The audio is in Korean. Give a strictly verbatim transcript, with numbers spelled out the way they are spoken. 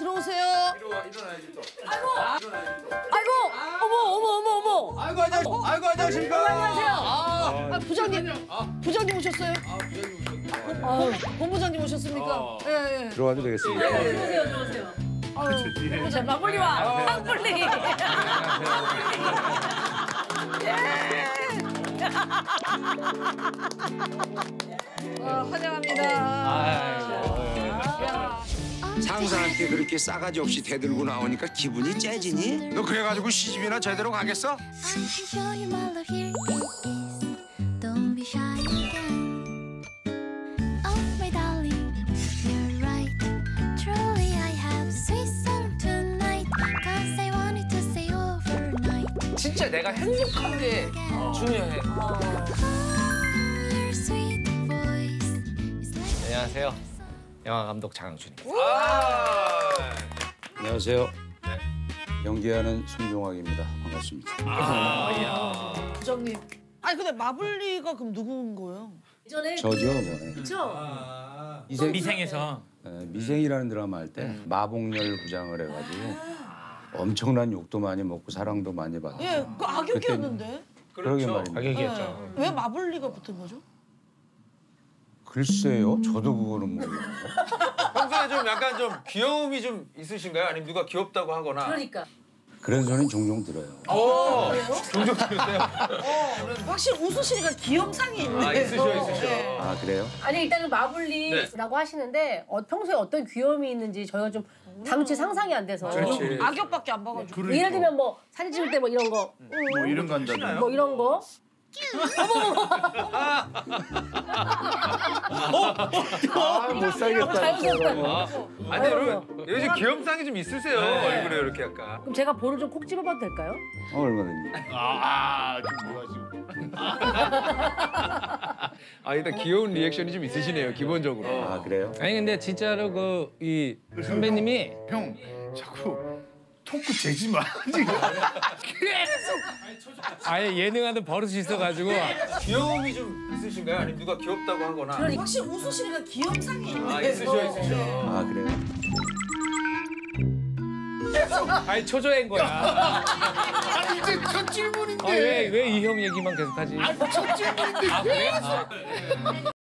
들어오세요. 일어나, 일어나야지 또. 아이고. 아, 일어나야지 또. 아이고. 아, 어머, 어머, 어머, 어머. 아이고, 안녕하십니까. 어? 아이고, 안녕하십니까. 아, 안녕하세요. 아, 아, 부장님. 아, 부장님 오셨어요? 아, 부장님 오셨어요. 아, 본부장님 오셨습니까? 예, 아, 예. 들어와도 되겠습니다. 아, 들어오세요, 들어오세요. 아유, 자, 마블리와 한블리. 아, 환영합니다. 아, 상사한테 그렇게 싸가지 없이 대들고 나오니까 기분이 째지니? 너 그래가지고 시집이나 제대로 가겠어? 진짜 내가 행복한 게 중요해. 안녕하세요. 영화감독 장항준입니다. 안녕하세요. 네. 연기하는 송종학입니다. 반갑습니다. 아, 이야. 부장님. 아니 근데 마블리가 그럼 누구인 거예요? 예전에 저죠. 네. 그렇죠. 아, 미생, 미생에서. 네, 미생이라는 드라마 할 때 음. 마봉열 부장을 해가지고 아. 엄청난 욕도 많이 먹고 사랑도 많이 받았어요. 예, 그 악역이었는데. 그렇죠. 악역이었죠. 네. 왜 마블리가 붙은 거죠? 글쎄요, 저도 그거는 모르겠어요. 평소에 좀 약간 좀 귀여움이 좀 있으신가요? 아니면 누가 귀엽다고 하거나? 그러니까. 그런 소리는 종종 들어요. 오, 종종 들었어요? 어, 확실히 웃으시니까 귀염상이 있네. 아, 있으셔, 있으셔. 네. 아, 그래요? 아니, 일단은 마블리라고 네. 하시는데 어, 평소에 어떤 귀염이 있는지 저희가 좀 당시 상상이 안 돼서. 그렇지. 악역밖에 안 봐가지고. 네. 예를 들면 뭐 사진 찍을 때 뭐 이런 거. 음, 뭐 이런 거 한다면. 뭐 이런 거. 어머, 어머, 못 살겠다. 아니, 여러분, 요즘 귀염상이 좀 있으세요. 얼굴에 이렇게 할까? 그럼 제가 볼을 좀 콕 집어봐도 될까요? 얼마든지. 아, 지금 뭐야 지금? 아, 일단 귀여운 리액션이 좀 있으시네요, 기본적으로. 아, 그래요? 아니 근데 진짜로 그 이 선배님이 형 자꾸. 토크 재지 마. 계속. 아예 예능하는 버릇이 있어가지고. 귀여움이 좀 있으신가요? 아니면 누가 귀엽다고 하거나. 그러니까. 확실히 웃으시니까 귀염상이 있는데. 아, 있으셔, 있으셔. 아, 그래요? 계속. 아예 초조한 거야. 아니, 이제 첫 질문인데. 아, 왜, 왜 이 형 얘기만 계속하지? 아니, 첫 질문인데 계속. 아, 그래? 아, 그래.